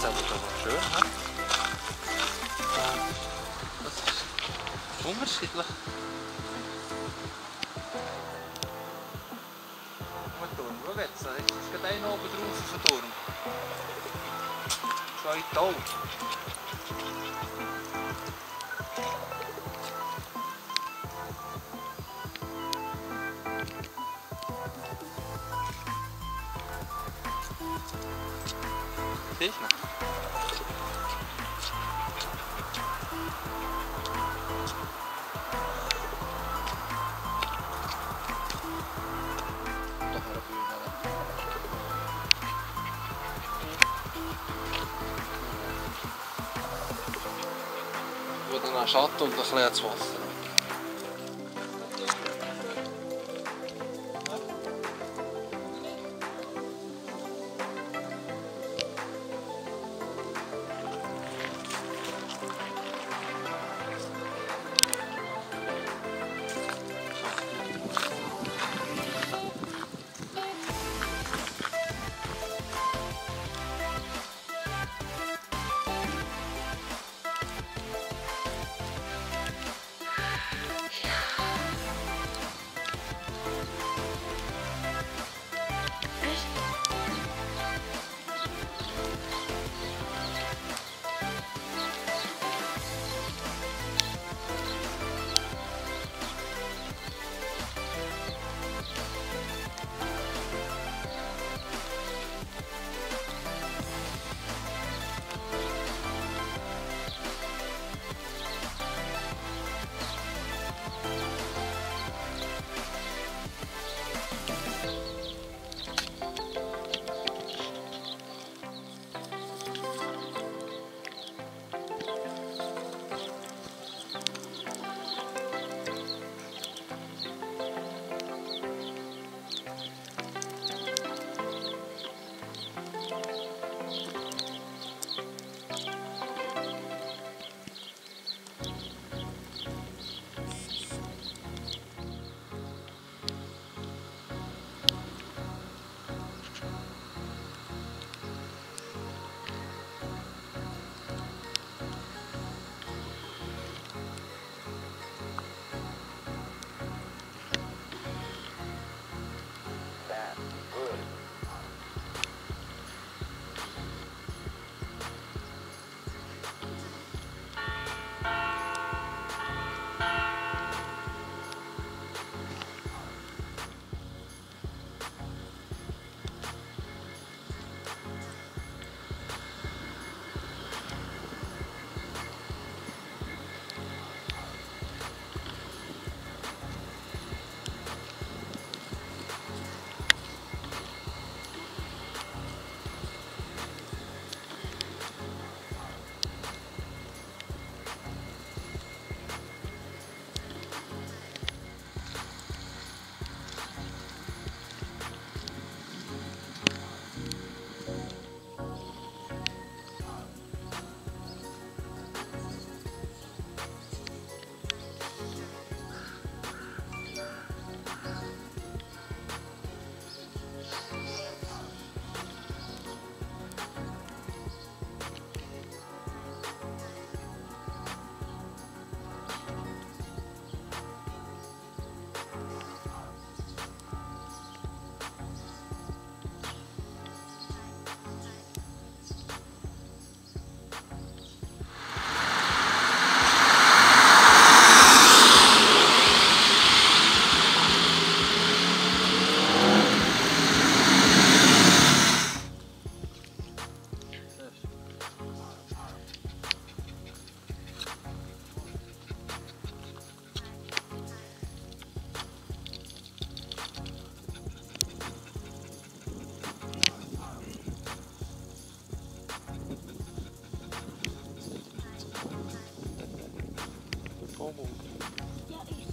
geht's aber schon mal schön. He? Das ist unterschiedlich. Mal Turm, schau jetzt. Jetzt ist gerade einer oben drauf auf dem Turm. Zwei Tau. Siehst du noch? Wo dann ein Schatten und ein bisschen ans Wasser.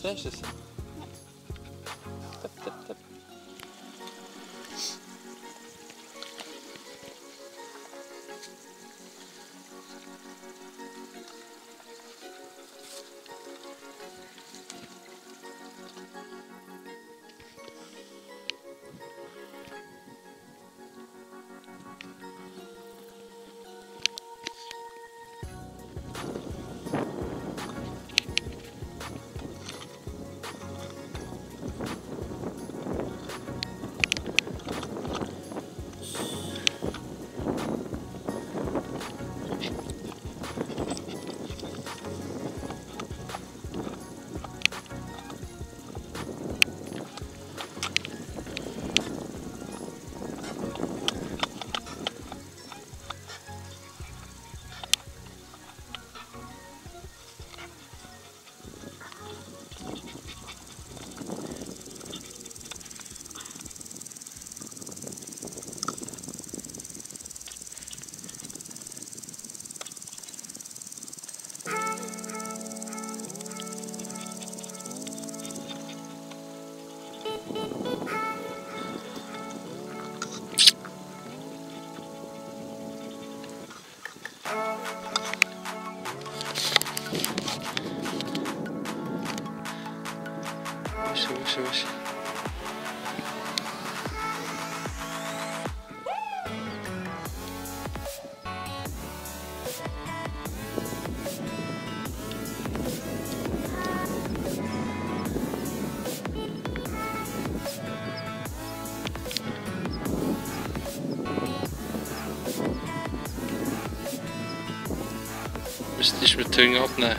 Siehst du es? Tipp, tipp, tipp. получилось. Müsste ich mit Tüng abnehmen.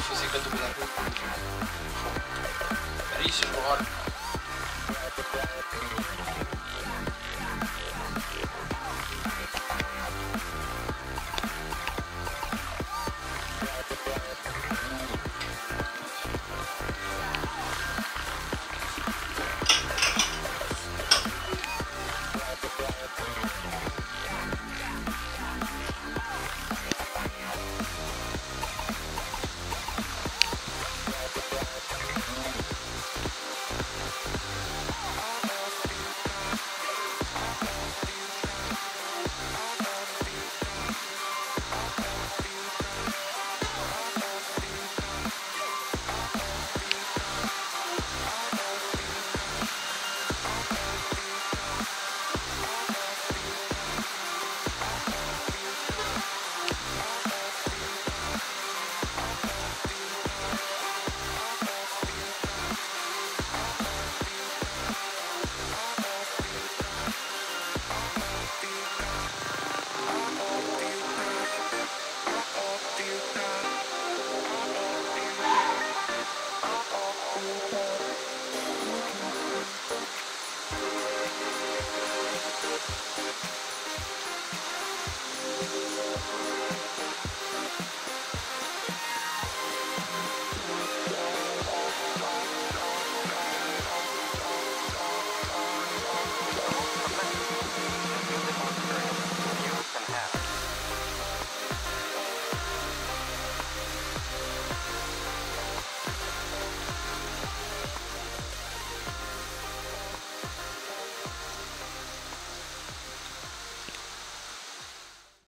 física do boneco. Era isso, jogar.